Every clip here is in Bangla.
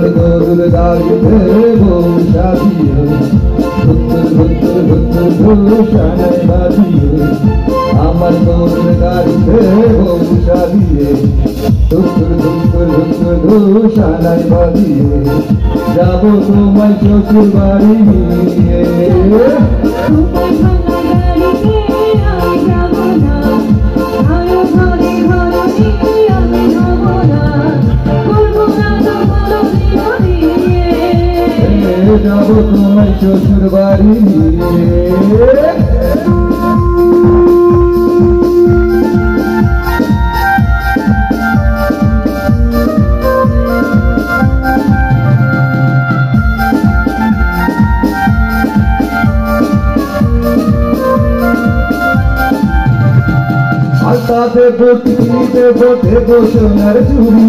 শ্বশুর যাবো তোমায় শ্বশুর বাড়ি হাতাতে বটিতে বটে বসনার চুড়ি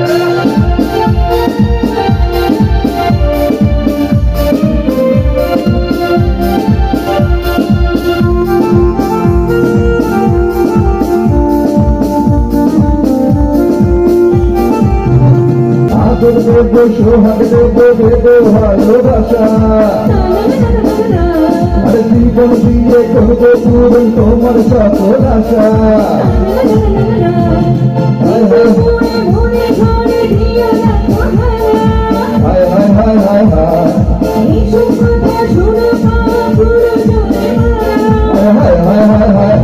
সোহাগ দেবো দেবো ভালোবাসা আর জীবন দিয়ে করবো পূরণ তোমার সকল আশা হায় হায় হায় হায় হায় হায় হায় হায়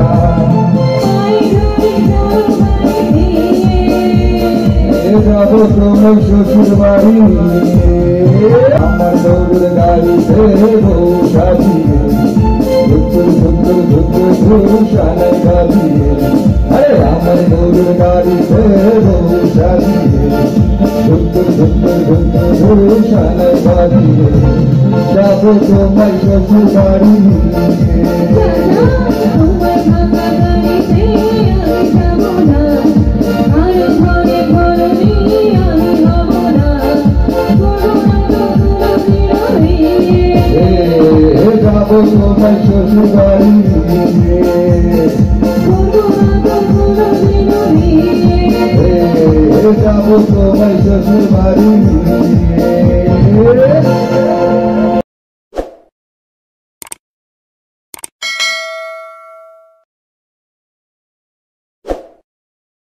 যাবো তোমায় শ্বশুর বাড়ি আমার গরুর গাড়িতে বউ সাজিয়ে ধুতুর ধুতুর ধুতুর ধুর শানাই বাজিয়ে আরে আমার গরুর গাড়িতে বউ সাজিয়ে ধুতুর ধুতুর ধুতুর ধুর শানাই বাজিয়ে যাবো তোমায় শ্বশুর বাড়ি I'm going to go to